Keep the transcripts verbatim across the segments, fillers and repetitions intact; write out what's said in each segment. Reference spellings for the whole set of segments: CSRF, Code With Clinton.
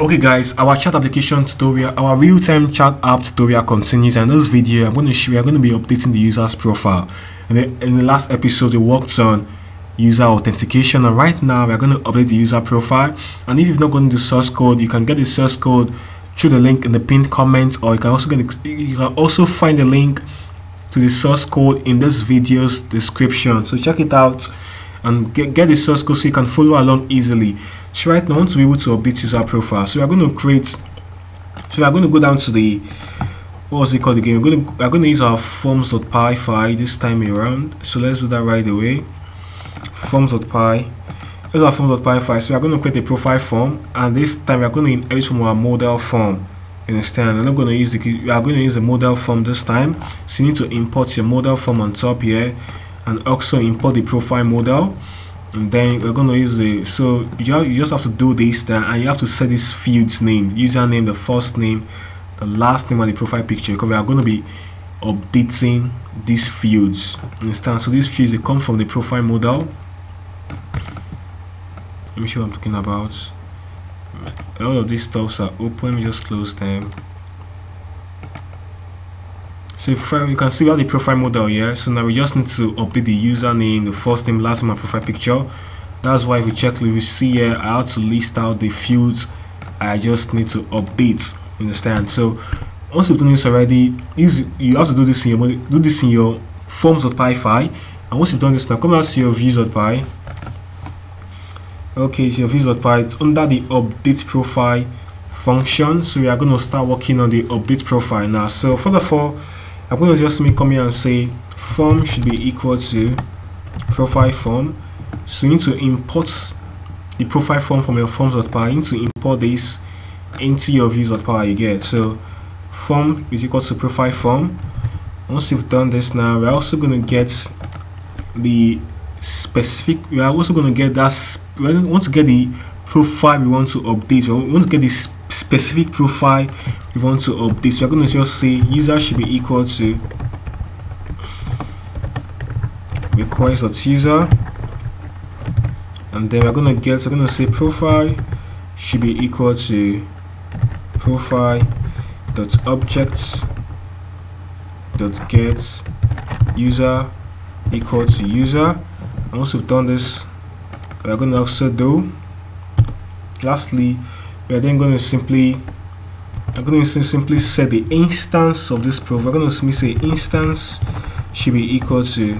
Okay guys, our chat application tutorial, our real-time chat app tutorial continues, and in this video I'm going to we are going to be updating the user's profile. In the, in the last episode we worked on user authentication, and right now we are going to update the user profile. And if you've not gone to the source code, you can get the source code through the link in the pinned comment, or you can also get the, you can also find the link to the source code in this video's description. So check it out and get, get the source code so you can follow along easily. So right now I want to be able to update user profile, so we are going to create so we are going to go down to the what was it called again we're going to we're going to use our forms.py file this time around. So let's do that right away. Forms.py, here's our forms.py file. So we are going to create a profile form, and this time we are going to inherit from our model form. You understand? I'm not going to use the we are going to use the model form this time. So you need to import your model form on top here, and also import the profile model. And then we're going to use the so you just have to do this then, and you have to set this field's name, username, the first name, the last name, and the profile picture, because we are going to be updating these fields. Understand? So these fields, they come from the profile model. Let me show what I'm talking about. All of these stuffs are open. Let me just close them. So you can see we have the profile model here. So now we just need to update the username, the first name, last name, and profile picture. That's why if we check, we see here I have to list out the fields I just need to update. Understand? So once you've done this already, you have to do this in your do this in your forms.py file. And once you've done this, now come out to your views.py. Okay, so your views.py, it's under the update profile function. So we are going to start working on the update profile now. So for the four. I'm going to just make come here and say form should be equal to profile form. So you need to import the profile form from your forms.py. You need to import this into your views.py you get. So form is equal to profile form. Once you've done this, now we're also going to get the specific. We are also going to get that. We want to get the profile we want to update. We want to get this specific profile we want to update. So we're going to just say user should be equal to request.user, and then we're going to get we're going to say profile should be equal to profile.objects.get user equal to user. And once we've done this, we're going to also do lastly we are then going to simply I'm going to simply set the instance of this profile. We're going to say instance should be equal to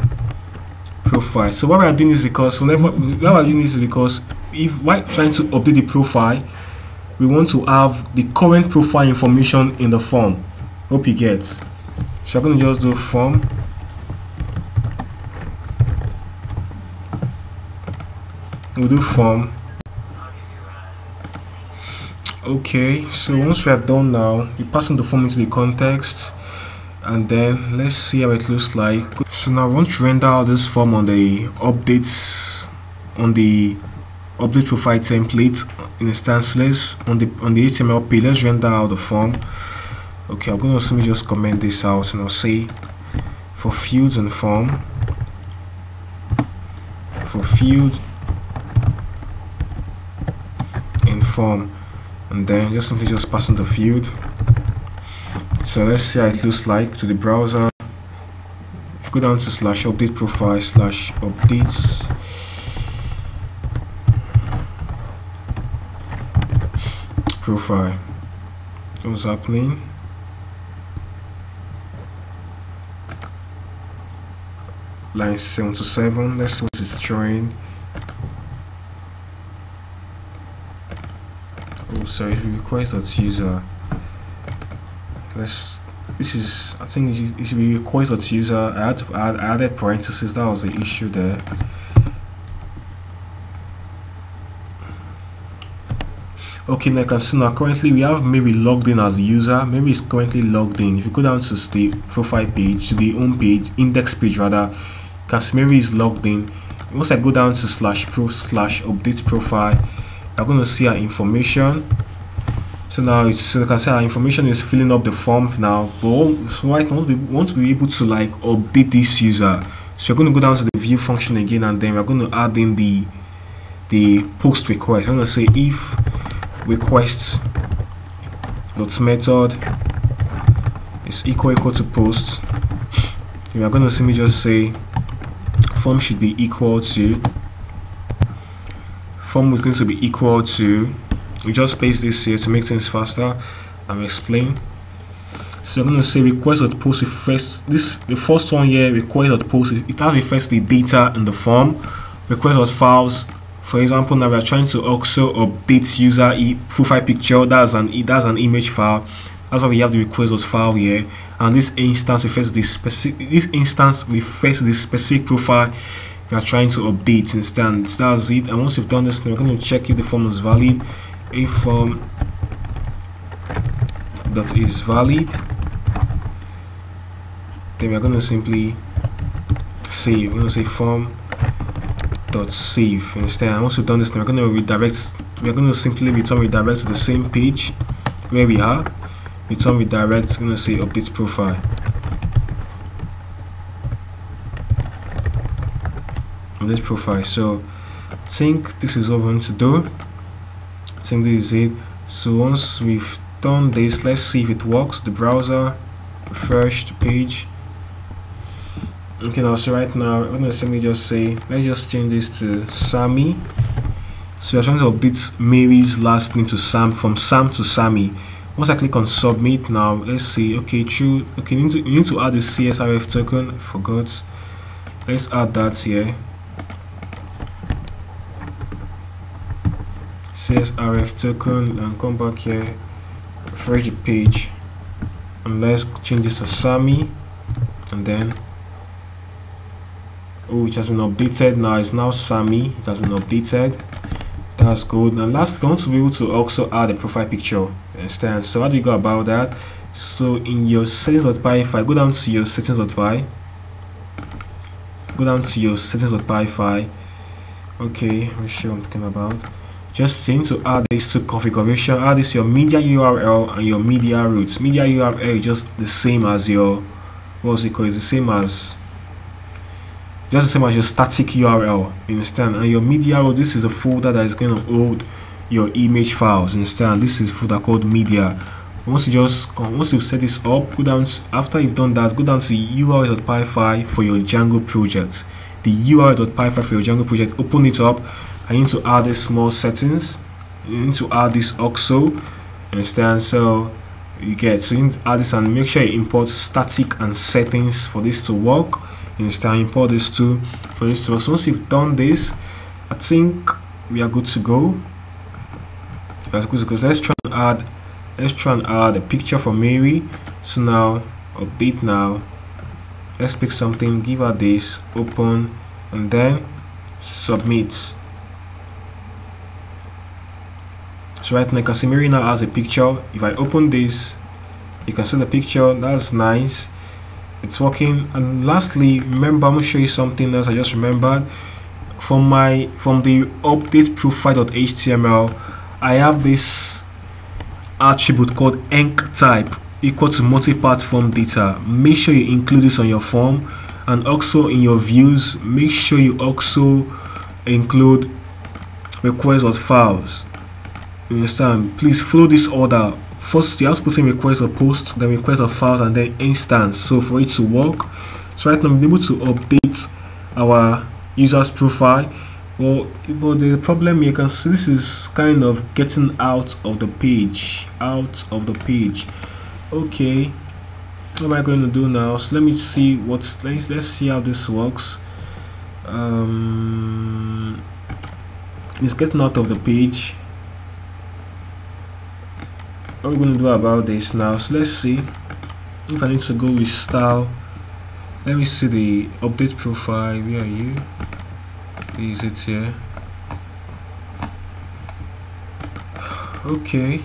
profile. So why we are doing this because whenever we are doing this is because if while trying to update the profile, we want to have the current profile information in the form. Hope you get. So I'm going to just do form. We'll do form. Okay, so once we are done now, we pass on the form into the context, and then let's see how it looks like. So now once you render this form on the updates on the update profile template in instance, let's on the on the H T M L page, let's render out the form. Okay, I'm gonna simply just comment this out, and I'll say for fields and form for field and form. And then just simply just pass on the field. So let's see how it looks like to the browser. Go down to slash update profile slash updates. Profile. What's happening? Line seven to seven. Let's see what it's showing. Oh, sorry, request.user. Let's. This is. I think it should be request.user. I had to add added parentheses. That was the issue there. Okay, now you can see now. Currently, we have maybe logged in as a user. Maybe it's currently logged in. If you go down to the profile page, to the home page, index page rather, you can see maybe it's logged in. Once I go down to slash pro slash update profile. I'm going to see our information. So now it's so you can see our information is filling up the form now, but so right now we want to be able to like update this user. So we're going to go down to the view function again, and then we're going to add in the the post request. I'm going to say if request dot method is equal equal to post, you are going to see me just say form should be equal to form is going to be equal to we just paste this here to make things faster and explain. So I'm going to say request dot post refers this the first one here request dot post it has refers the data in the form. Request dot files, for example, now we are trying to also update user e profile picture. That's an that's an image file. That's why we have the request file here, and this instance refers to the specific. This instance refers to the specific profile we are trying to update. Instance. That's it. And once you've done this, we're going to check if the form is valid. If form that is valid, then we're going to simply save. We're going to say form dot save. Understand? Once we've done this, we're going to redirect. We're going to simply return redirect to the same page where we are. Return redirect, I'm going to say update profile. Update profile. So I think this is what we want to do. I think this is it. So once we've done this, let's see if it works. The browser, refresh the page. Okay, now so right now I'm going to simply just say let's just change this to Sammy. So we're trying to update Mary's last name to Sam, from Sam to Sammy. Once I click on submit, now let's see. Okay, true. Okay, you need to, you need to add the C S R F token. I forgot. Let's add that here. C S R F token, and come back here, refresh the page, and let's change this to Sammy, and then oh, it has been updated. Now it's now Sammy. It has been updated. That's good. And last, we want to be able to also add a profile picture. Understand? So how do you go about that? So in your settings.py, if I go down to your settings.py, go down to your settings.py file. Okay, I'm sure I'm talking about. Just seem to add this to configuration. Add this to your media U R L and your media routes. Media U R L is just the same as your what's it called? It's the same as just the same as your static U R L. You understand? And your media route. This is a folder that is going to hold your image files. Understand? This is folder called media. Once you just once you set this up, go down to, after you've done that, go down to U R L.py file for your Django project. The U R L.py file for your Django project. Open it up. I need to add these small settings. You need to add this also. Understand? So you get so you need to add this and make sure you import static and settings for this to work. Understand? Import this too for this to work. So once you've done this, I think we are good to go. That's good because let's try and add let's try and add a picture for Mary. So now update now. Let's pick something, give her this, open, and then submit. So right now you can see Mary now has a picture. If I open this, you can see the picture. That's nice. It's working. And lastly, remember I'm gonna show you something else I just remembered. From my from the update profile.html I have this attribute called enc type equal to multi-platform data. Make sure you include this on your form, and also in your views, make sure you also include request or files. You understand? Please follow this order. First, you have to put in request or post, then request or files, and then instance. So for it to work, so right now I'm able to update our user's profile. Well, but the problem you can see this is kind of getting out of the page, out of the page. Okay, what am I going to do now? So let me see what's. Let's let's see how this works. Um, it's getting out of the page. What are we going to do about this now? So let's see if I need to go with style. Let me see the update profile. Where are you? Is it here? Okay.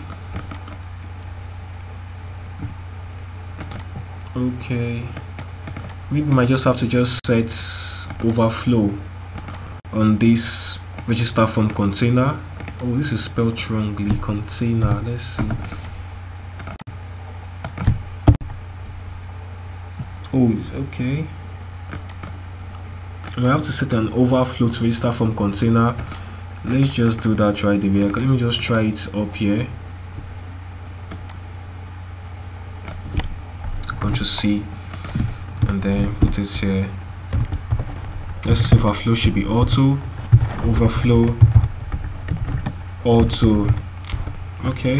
Okay. We might just have to just set overflow on this register form container. Oh, this is spelled wrongly. Container. Let's see. Oh, okay. I have to set an overflow to register form container. Let's just do that right away. Let me just try it up here. Ctrl C, and then put it here. Let's see, overflow should be auto, overflow, auto. Okay.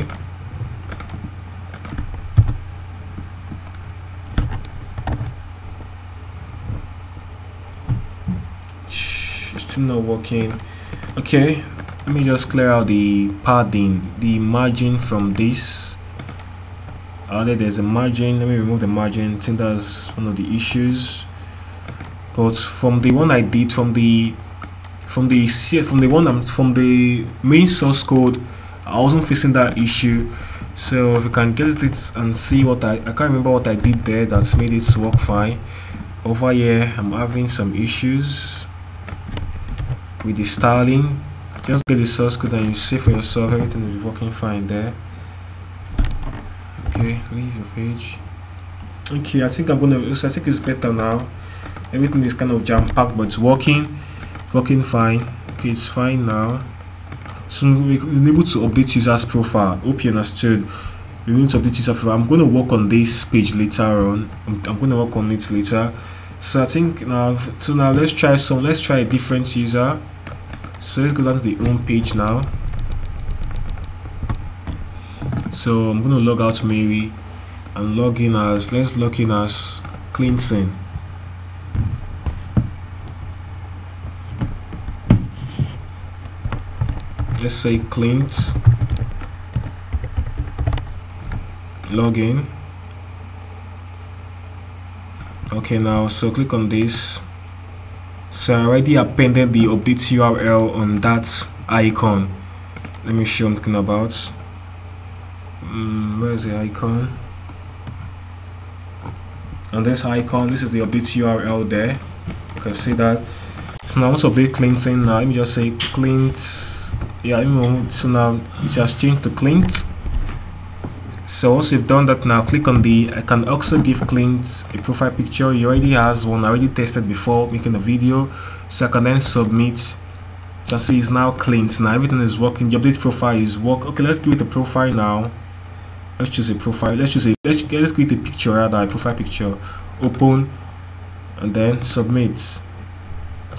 Still not working. Okay, let me just clear out the padding, the margin from this. Uh, there's a margin. Let me remove the margin. I think that's one of the issues. But from the one I did, from the from the from the one I'm from the main source code, I wasn't facing that issue. So if you can get it and see what I I can't remember what I did there that's made it work fine. Over here, I'm having some issues with the styling. Just get the source code and you see for yourself, everything is working fine there. Okay, leave your page. Okay, I think I'm gonna. So I think it's better now. Everything is kind of jam packed, but it's working, working fine. Okay, it's fine now. So we're able to update user's profile. Hope you understood. We need to update user profile. I'm gonna work on this page later on. I'm, I'm gonna work on it later. So I think now, so now let's try some. Let's try a different user. So let's go down to the home page now. So I'm gonna log out Mary and log in as, let's log in as Clinton. Let's say Clint. Login. Okay, now so click on this. So I already appended the update U R L on that icon. Let me show you what I'm talking about. Mm, where's the icon? On this icon, this is the update U R L there. You can see that. So now I want to update Clinton. Now let me just say Clint. Yeah, I know. So now it has changed to Clint. So once you've done that, now click on the, I can also give Clint a profile picture. He already has one, I already tested before making a video, so I can then submit. You can see it's now Clint. Now everything is working, the update profile is work. Okay, let's give it a profile now. Let's choose a profile, let's choose a, let's, let's create a picture rather, a profile picture. Open, and then submit.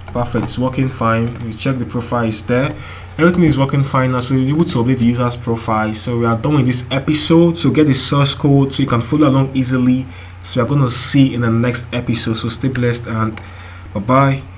Perfect, it's working fine. We check the profile is there. Everything is working fine now, so you're able to update the user's profile. So we are done with this episode. So get the source code so you can follow along easily. So we are going to see in the next episode. So stay blessed and bye-bye.